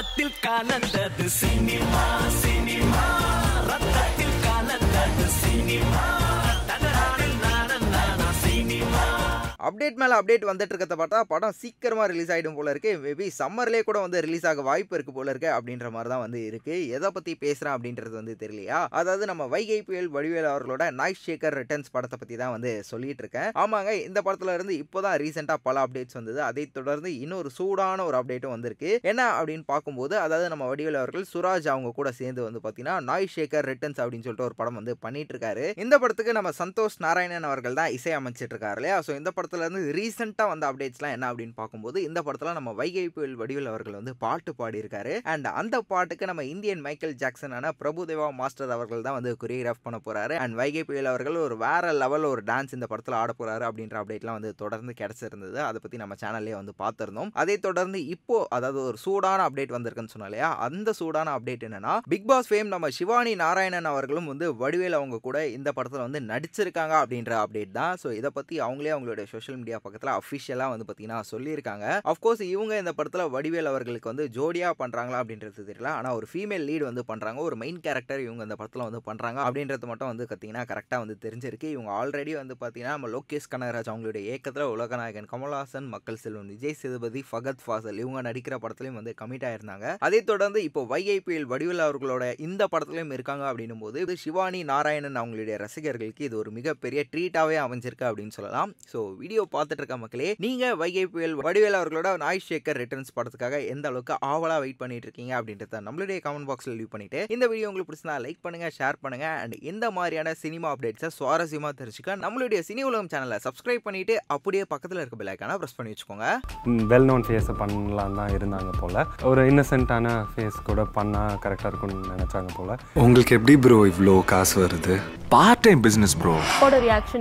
ரத்தத்தில் கலந்தது cinema cinema ரத்தத்தில் கலந்தது சினிமா அப்டேட் மேலே அப்டேட் வந்துட்டு இருக்கிறத பார்த்தா படம் சீக்கிரமாக ரிலீஸ் ஆகிடும் போல இருக்குது. மேபி சம்மர்லேயே கூட வந்து ரிலீஸ் ஆக வாய்ப்பு இருக்குது போல இருக்குது அப்படின்ற மாதிரி தான் வந்து இருக்குது. எதை பற்றி பேசுகிறேன் அப்படின்றது வந்து தெரியலையா, அதாவது நம்ம வைகை புயல் வடிவேல் அவர்களோட நாய்ஸ் ஷேக்கர் ரிட்டர்ன்ஸ் படத்தை பற்றி தான் வந்து சொல்லிட்டு இருக்கேன். ஆமாங்க, இந்த படத்தில் இருந்து இப்போ தான் ரீசெண்டாக பல அப்டேட்ஸ் வந்தது. அதை தொடர்ந்து இன்னொரு சூடான ஒரு அப்டேட்டும் வந்திருக்கு. என்ன அப்படின்னு பார்க்கும்போது, அதாவது நம்ம வடிவேல் அவர்கள் சுராஜ் அவங்க கூட சேர்ந்து வந்து பார்த்தீங்கன்னா நாய்ஸ் ஷேக்கர் ரிட்டர்ன்ஸ் அப்படின்னு சொல்லிட்டு ஒரு படம் வந்து பண்ணிட்டு இருக்காரு. இந்த படத்துக்கு நம்ம சந்தோஷ் நாராயணன் அவர்கள் தான் இசை அமைச்சிட்டு இருக்காரு இல்லையா. ஸோ இந்த படத்தில் இருந்து ரீசெண்டாக வந்த அப்டேட்ஸ்லாம் என்ன அப்படின்னு பார்க்கும்போது, இந்த படத்தில் நம்ம வைகை புயல் வடிவேல் அவர்கள் வந்து பாட்டு பாடியிருக்காரு. அண்ட் அந்த பாட்டுக்கு நம்ம இந்தியன் மைக்கேல் ஜாக்சனான பிரபுதேவா மாஸ்டர் அவர்கள் தான் வந்து கொரியோகிராஃப் பண்ண போறாரு. அண்ட் வைகை புயல் அவர்கள் ஒரு வேற லெவல் ஒரு டான்ஸ் இந்த படத்தில் ஆட போறாரு அப்படின்ற அப்டேட்லாம் வந்து தொடர்ந்து கிடைச்சிருந்தது. அதை பற்றி நம்ம சேனல்லே வந்து பார்த்திருந்தோம். அதை தொடர்ந்து இப்போ அதாவது ஒரு சூடான அப்டேட் வந்திருக்குன்னு சொன்னாலையா, அந்த சூடான அப்டேட் என்னன்னா, பிக் பாஸ் ஃபேம் நம்ம சிவானி நாராயணன் அவர்களும் வந்து வடிவேல் அவங்க கூட இந்த படத்தில் வந்து நடிச்சிருக்காங்க அப்படின்ற அப்டேட் தான். ஸோ இதை பற்றி அவங்களே அவங்களுடைய சோஷியல் மீடியா பக்கத்தில் அஃபிஷியலாக வந்து பார்த்தீங்கன்னா சொல்லியிருக்காங்க. அஃப்கோர்ஸ் இவங்க இந்த படத்தில் வடிவேல் அவர்களுக்கு வந்து ஜோடியாக பண்ணுறாங்களா அப்படின்றது தெரியல. ஆனால் ஒரு ஃபீமேல் லீடு வந்து பண்ணுறாங்க, ஒரு மெயின் கேரக்டர் இவங்க இந்த படத்தில் வந்து பண்ணுறாங்க அப்படின்றது மட்டும் வந்து பார்த்தீங்கன்னா கரெக்டாக வந்து தெரிஞ்சிருக்கு. இவங்க ஆல்ரெடி வந்து பார்த்தீங்கன்னா நம்ம லோகேஷ் கனகராஜ் அவங்களுடைய இயக்கத்தில் உலகநாயகன், கமல்ஹாசன், மக்கள் செல்வன், விஜய் சேதுபதி, ஃபகத் ஃபாசல் இவங்க நடிக்கிற படத்துலையும் வந்து கமிட் ஆயிருந்தாங்க. அதை தொடர்ந்து இப்போ வைகைபிஎல் வடிவேல் அவர்களோட இந்த படத்துலையும் இருக்காங்க அப்படின்னும் போது சிவானி நாராயணன் அவங்களுடைய ரசிகர்களுக்கு இது ஒரு மிகப்பெரிய ட்ரீட்டாகவே அமைஞ்சிருக்கு அப்படின்னு சொல்லலாம். ஸோ வீடியோ பார்த்துட்டு இருக்க மக்களே, நீங்கள் வைகை புயல் வடிவேல் அவர்களோட நாய்ஸ் ஷேக்கர் ரிட்டர்ன்ஸ் படத்துக்காக எந்த அளவுக்கு ஆவலாக வெயிட் பண்ணிட்டு இருக்கீங்க அப்படின்றத நம்மளுடைய கமெண்ட் பாக்ஸில் லீவ் பண்ணிட்டு, இந்த வீடியோ உங்களுக்கு பிடிச்சா லைக் பண்ணுங்க, ஷேர் பண்ணுங்க. அண்ட் இந்த மாதிரியான சினிமா அப்டேட்ஸை சுவாரஸ்யமாக தெரிஞ்சுக்க நம்மளுடைய சினி உலகம் சேனலை சப்ஸ்கிரைப் பண்ணிட்டு அப்படியே பக்கத்தில் இருக்க பெல் ஐக்கானை ப்ரெஸ் பண்ணி வச்சுக்கோங்க. வெல் நோன் ஃபேஸை பண்ணலாம் தான் இருந்தாங்க போல, ஒரு இன்னசென்ட்டான ஃபேஸ் கூட பண்ணால் கரெக்டாக இருக்கும்னு நினைச்சாங்க போல. உங்களுக்கு எப்படி ப்ரோ இவ்வளோ காசு வருது? Part time business bro.